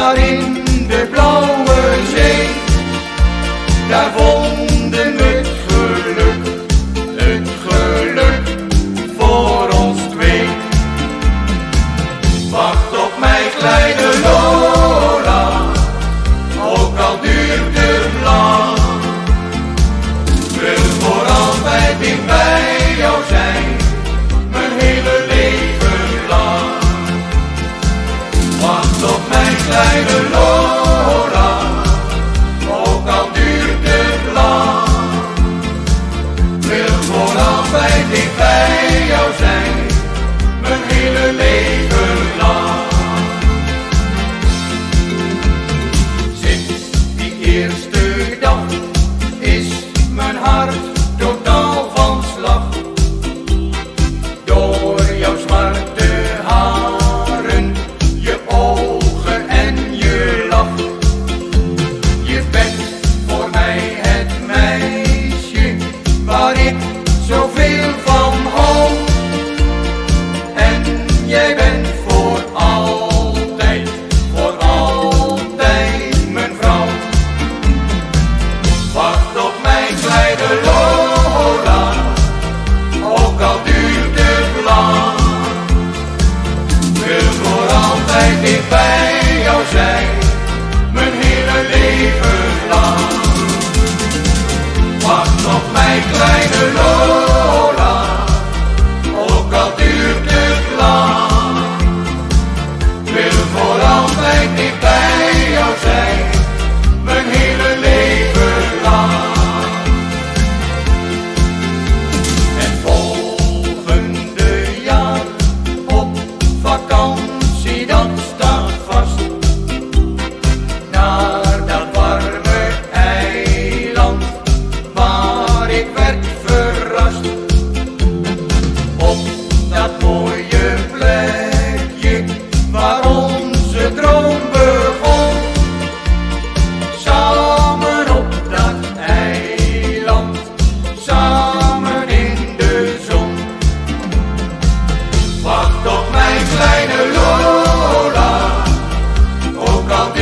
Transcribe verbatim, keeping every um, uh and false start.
daar in de blauwe zee, daar vonden we het geluk, het geluk voor ons twee. Wacht op mij, kleine Lola, ook al duurt het lang. Wil voor altijd dicht bij jou zijn, mijn hele leven lang. Wacht op mij, kleine Lola, ook al duurt het lang. Wil voor altijd dicht bij jou zijn, mijn hele leven lang. Sinds die eerste dag is mijn hart totaal van slag. Door jouw zwarte haren, je ogen en je lach. Je bent voor mij het meisje waar ik zoveel van hou. En jij bent voor altijd, voor altijd mijn vrouw. Wacht op mij, kleine Lola, ook al duurt het lang. Wil voor altijd dicht bij jou zijn, mijn hele leven lang. Wacht op mij, kleine Lola, ook al duurt het lang. Wil voor altijd dicht bij jou zijn, mijn hele leven lang. Het volgende jaar op vakantie, dat staat vast. Naar dat warme eiland waar ik werd verrast. Op dat mooie plekje waar onze droom begon. Samen op dat eiland, samen in de zon. Wacht op mij, kleine Lola, ook al